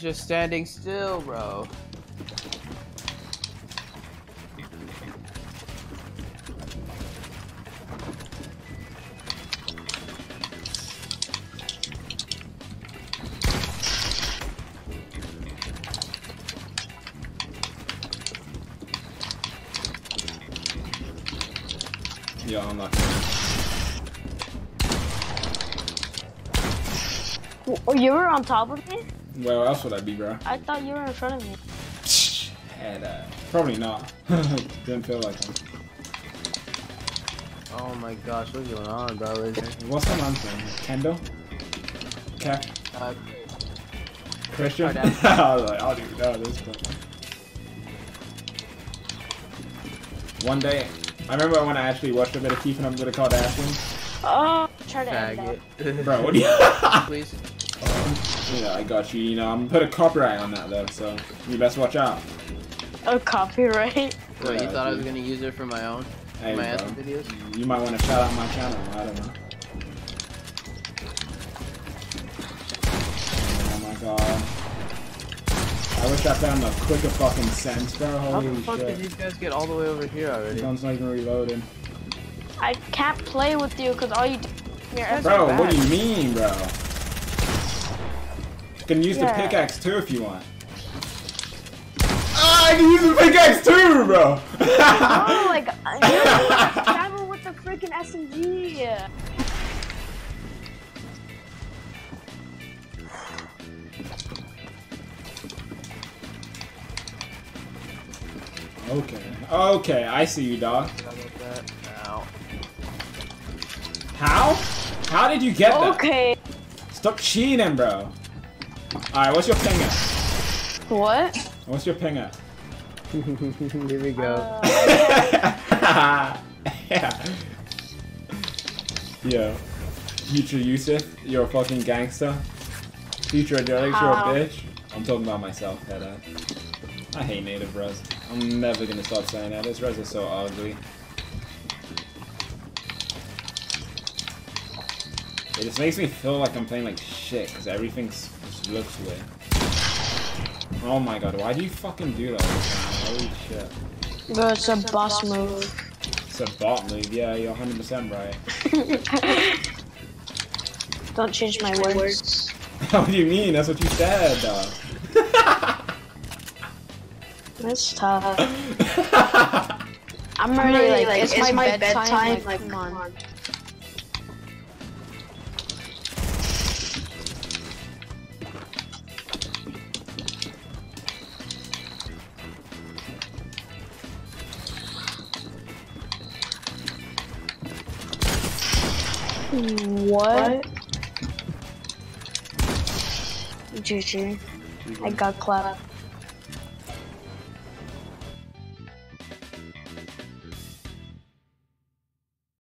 It's just standing still, bro. Yeah, I'm not kidding. Oh, you were on top of me? Where else would I be, bro? I thought you were in front of me. Had probably not. Didn't feel like him. Oh my gosh, what's going on, bro? What's on thing? Kendall? Cap? Christian? I was like, I'll do that. This one day. I remember when I actually watched a bit of Keith and I'm gonna call it Ashton. Oh, try to end that. Bro, what do you please? Yeah, I got you, you know, I'm gonna put a copyright on that though, so you best watch out. Oh, copyright? Wait, you thought dude. I was gonna use it for my own? Hey, my bro, videos? You might wanna shout out my channel, I don't know. Oh my god. I wish I found a quicker fucking sense, bro. Holy shit. How the fuck did these guys get all the way over here already? This one's not even reloading. I can't play with you because all you do is bro, what do you mean, bro? You can use the pickaxe too if you want. Ah, I can use the pickaxe too, bro! Oh, like, you travel with the freaking SMG. Okay. Okay, I see you, dog. How? How did you get that? Okay. Stop cheating, bro. Alright, what's your ping at? What? What's your ping at? Here we go. Yeah. Yo. Future Yusuf, you're a fucking gangster. Future Adrelix, you're a bitch. I'm talking about myself, head up. I hate native res. I'm never gonna stop saying that. This res is so ugly. It just makes me feel like I'm playing like shit, because everything just looks weird. Oh my god, why do you fucking do that all the time? Holy shit. Bro, it's a boss move. It's a bot move, yeah, you're 100% right. Don't change my words. What do you mean? That's what you said, dog. That's tough. I'm already like, it's my bedtime, like, come on. What? GG. I got clapped.